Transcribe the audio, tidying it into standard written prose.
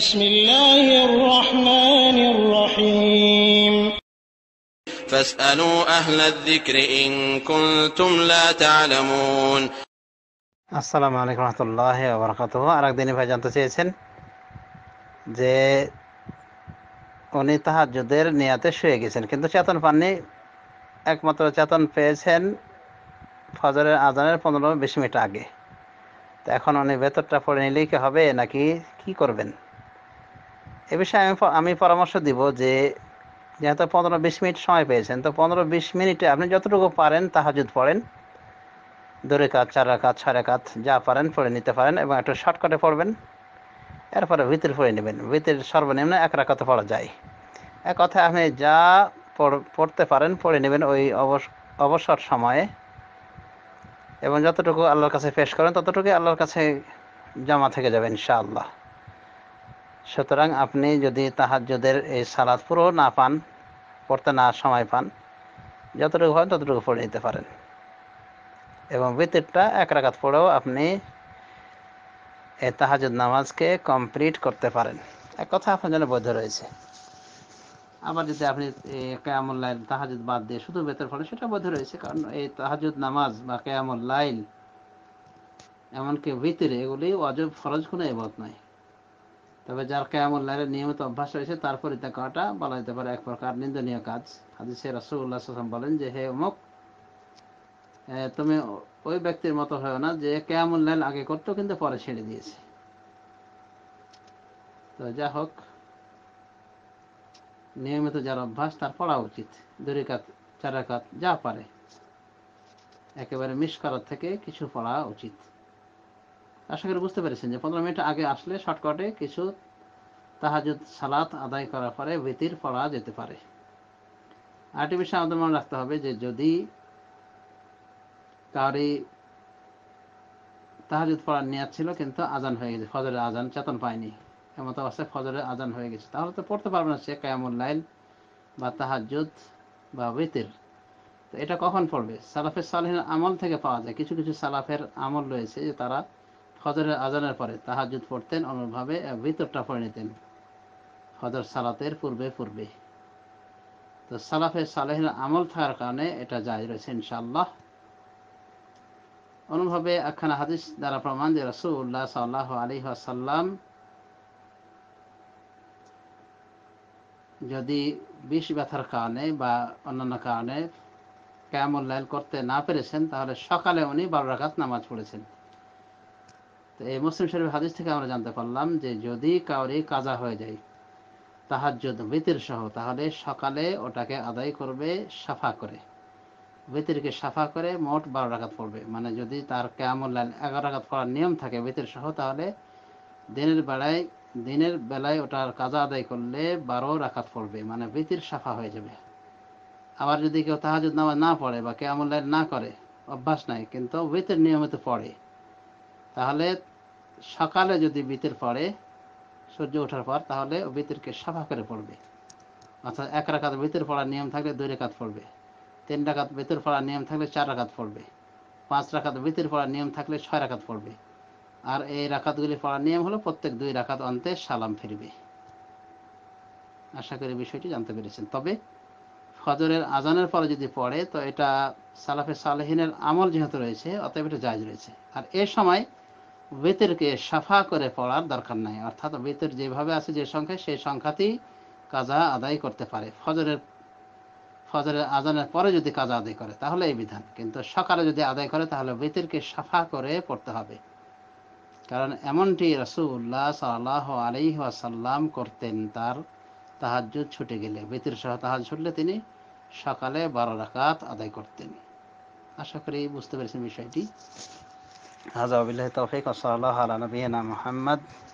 بسم الله الرحمن الرحيم فاسألوا أهل الذكر إن كنتم لا تعلمون السلام عليكم ورحمة الله وبركاته আরেক দিনে ভাই জানতে চেয়েছেন যে উনি তাহাজ্জুদের নিয়াতে শুয়ে গেছেন কিন্তু চেতন পাননি একমাত্র চেতন পেয়েছেন ফজরের আজানের 15-20 মিনিট আগে তো এখন উনি বেতরটা পড়ে নিলেই কি হবে নাকি কি করবেন এই বিষয়ে আমি পরামর্শ দিব যে যেহেতু 15-20 মিনিট সময় পেয়েছেন তো 15-20 মিনিটে আপনি যতটুকু পারেন তাহাজ্জুদ পড়েন 2 রাকাত 4 রাকাত 6 রাকাত যা পারেন পড়ে নিতে পারেন এবং একটু শর্টকাটে পড়বেন এরপরে ভিতর পড়ে নেবেন ভিতর সর্বনিম্ন 1 রাকাত পড়া যায় এক কথা আপনি যা পড়তে পারেন পড়ে নেবেন ওই অবসর সময়ে এবং যতটুকু আল্লাহর কাছে পেশ করেন ততটুকু আল্লাহর কাছে জমা থেকে যাবে ইনশাআল্লাহ সুতরাং আপনি যদি তাহাজ্জুদের এই সালাত পুরো না পান পড়তে না সময় পান যতটুকু হয় ততটুকু পড়ে নিতে পারেন এবং বিতরটা এক রাকাত পড়েও আপনি এই তাহাজ্জুদ নামাজকে কমপ্লিট করতে পারেন এক কথা আপনার জন্য বৈধ রয়েছে আবার যদি আপনি কিয়ামুল লাইল তাহাজ্জুদ বাদ দিয়ে শুধু বিতর পড়েন সেটা বৈধ রয়েছে কারণ এই তাহাজ্জুদ নামাজ বা কিয়ামুল লাইল এমনকি বিতর এগুলি ওয়াজিব ফরজ কোনো ইবাদত নয় তবে যার কিয়ামুল লাইলের নিয়মিত অভ্যাস রয়েছে তার পরিত্যাগ করাটা বলা যেতে পারে এক প্রকার নিন্দনীয় কাজ হাদিসে রাসূলুল্লাহ সাল্লাল্লাহু আলাইহি ওয়াসাল্লাম বলেন যে হে উম্মত তুমি ওই ব্যক্তির মতো হয় না যে কিয়ামুল লাইল আগে করত কিন্তু পরে ছেড়ে দিয়েছে তো যা হোক নিয়মিত যার অভ্যাস তার পড়া উচিত 2 রাকাত 4 রাকাত যা পারে একেবারে মিস করার থেকে কিছু পড়া উচিত আশা করি বুঝতে পেরেছেন যে 15 মিনিট আগে আসলে শর্টকাটে কিছু তাহাজ্জুদ সালাত আদায় করার পরে বিতির পড়া যেতে পারে আরেকটি বিষয় আমাদের মনে রাখতে হবে যে যদি কারি তাহাজ্জুদ পড়ার নিয়াত ছিল কিন্তু আজান হয়ে গেছে ফজরের আজান চেতন পায়নি এমন অবস্থায় ফজরের আজান হয়ে গেছে তাহলে তো পড়তে পারবে না সে কিয়ামুল লাইল বা তাহাজ্জুদ বা বিতর তো এটা কখন পড়বে সালাফে সালেহীনের আমল থেকে পাওয়া যায় কিছু কিছু সালাফের আমল রয়েছে যে তারা ফজরের আজানের পরে তাহাজ্জুদ পড়তেন অনুরূপভাবে বিতরটা পড়ে নিতেন ফজর সালাতের পূর্বে তো সালাফে সালেহীন আমল থাকার কারণে এটা জায়েজ রয়েছে ইনশাআল্লাহ অনুভাবে একখানা হাদিস দ্বারা প্রমাণ যে রাসূলুল্লাহ সাল্লাল্লাহু আলাইহি ওয়াসাল্লাম যদি বিষ ব্যথার কারণে বা অন্যান্য কারণে কিয়ামুল লাইল করতে না পেরেছেন তাহলে সকালে উনি 12 রাকাত নামাজ পড়েছেন তো এই মুসলিম শরীফ হাদিস থেকে আমরা জানতে পারলাম যে যদি কাউরি কাজা হয়ে যায় তাহাজ্জুদ বিতর সহ তাহলে সকালে ওটাকে আদায় করবে সাফা করে বিতরকে সাফা করে মোট 12 রাকাত পড়বে মানে যদি তার কিয়ামুল লাইল 11 রাকাত পড়ার নিয়ম থাকে বিতর সহ তাহলে দিনের বেলায় ওটার কাজা আদায় করলে 12 রাকাত পড়বে মানে বিতর সাফা হয়ে যাবে আবার যদি কেউ তাহাজ্জুদ নামাজ না পড়ে বা কিয়ামুল লাইল না করে অভ্যাস নাই কিন্তু বিতর নিয়মিত পড়ে তাহলে সকালে যদি বিতর পড়ে সূর্য ওঠার পর তাহলে বিতরকে সাফা করে পড়বে অর্থাৎ 1 রাকাত বিতর পড়ার নিয়ম থাকলে 2 রাকাত পড়বে 3 রাকাত বিতর পড়ার নিয়ম থাকলে 4 রাকাত পড়বে 5 রাকাত বিতর পড়ার নিয়ম থাকলে 6 রাকাত পড়বে আর এই রাকাতগুলি পড়ার নিয়ম হলো প্রত্যেক 2 রাকাত অন্তে সালাম ফিরবে আশা করি বিষয়টি জানতে পেরেছেন তবে ফজরের আজানের পরে যদি পড়ে তো এটা সালাফে সালেহীনের আমল যেহেতু রয়েছে অতএব এটা জায়েজ রয়েছে আর এই সময় বিতরকে সাফা করে পড়ার দরকার নাই অর্থাৎ বিতর যেভাবে আছে যে সংখ্যা সেই সংখ্যাতেই কাজা আদায় করতে পারে ফজরের আজানের পরে যদি কাজা আদায় করে তাহলে এই বিধান কিন্তু সকালে যদি আদায় করে তাহলে বিতরকে সাফা করে পড়তে হবে কারণ এমনটি রাসূলুল্লাহ সাল্লাল্লাহু আলাইহি ওয়াসাল্লাম করতেন তার তাহাজ্জুদ ছুটে গেলে বিতর সহ তাহাজ্জুদ ছুটলে তিনি সকালে 12 রাকাত আদায় করতেন আশা করি বুঝতে পেরেছেন বিষয়টি হাযা বিল্লাহি তাওফীক ওয়া সাল্লাল্লাহু আলা নবিয়িনা মুহাম্মদ